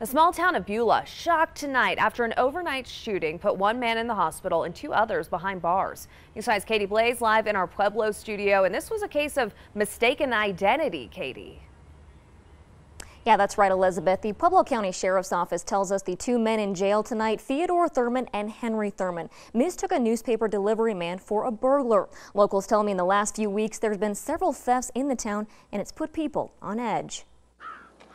The small town of Beulah shocked tonight after an overnight shooting put one man in the hospital and two others behind bars. News 5's Caiti Blase live in our Pueblo studio, and this was a case of mistaken identity, Caiti. Yeah, that's right, Elizabeth. The Pueblo County Sheriff's Office tells us the two men in jail tonight, Theodore Thurman and Henry Thurman, mistook a newspaper delivery man for a burglar. Locals tell me in the last few weeks there's been several thefts in the town, and it's put people on edge.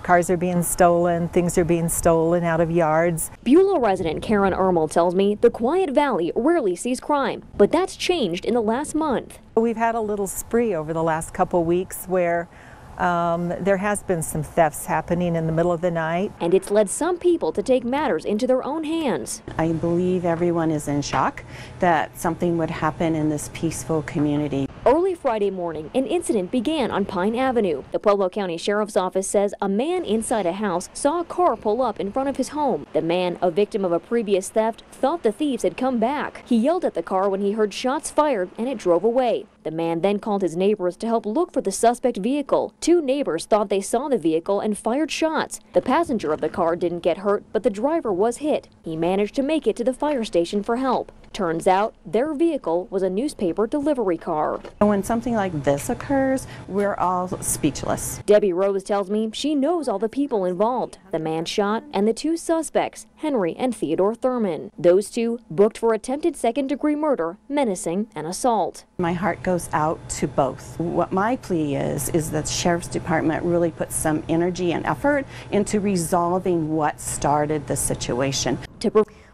Cars are being stolen, things are being stolen out of yards. Beulah resident Karen Ermel tells me the quiet valley rarely sees crime, but that's changed in the last month. We've had a little spree over the last couple weeks where there has been some thefts happening in the middle of the night. And it's led some people to take matters into their own hands. I believe everyone is in shock that something would happen in this peaceful community. Early Friday morning, an incident began on Pine Avenue. The Pueblo County Sheriff's Office says a man inside a house saw a car pull up in front of his home. The man, a victim of a previous theft, thought the thieves had come back. He yelled at the car when he heard shots fired and it drove away. The man then called his neighbors to help look for the suspect vehicle. Two neighbors thought they saw the vehicle and fired shots. The passenger of the car didn't get hurt, but the driver was hit. He managed to make it to the fire station for help. Turns out their vehicle was a newspaper delivery car. When something like this occurs, we're all speechless. Debbie Rose tells me she knows all the people involved, the man shot and the two suspects, Henry and Theodore Thurman. Those two booked for attempted second-degree murder, menacing, and assault. My heart goes out to both. What my plea is that the Sheriff's Department really puts some energy and effort into resolving what started the situation.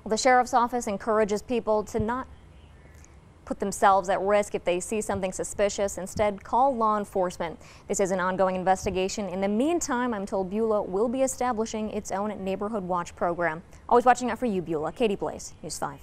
The Sheriff's Office encourages people to not put themselves at risk if they see something suspicious. Instead, call law enforcement. This is an ongoing investigation. In the meantime, I'm told Beulah will be establishing its own neighborhood watch program. Always watching out for you, Beulah. Caiti Blase, News 5.